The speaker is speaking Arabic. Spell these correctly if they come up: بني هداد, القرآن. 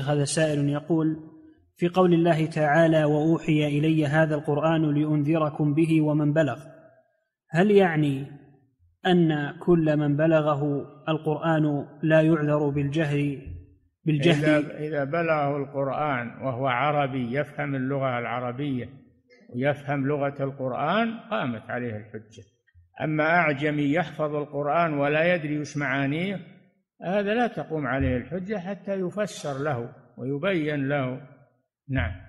هذا سائل يقول: في قول الله تعالى: وأوحي إلي هذا القرآن لأنذركم به ومن بلغ، هل يعني أن كل من بلغه القرآن لا يعذر بالجهل؟ إذا بلغه القرآن وهو عربي يفهم اللغة العربية ويفهم لغة القرآن قامت عليه الحجة. أما أعجمي يحفظ القرآن ولا يدري وش معانيه، هذا لا تقوم عليه الحجة حتى يفسر له ويبين له. نعم.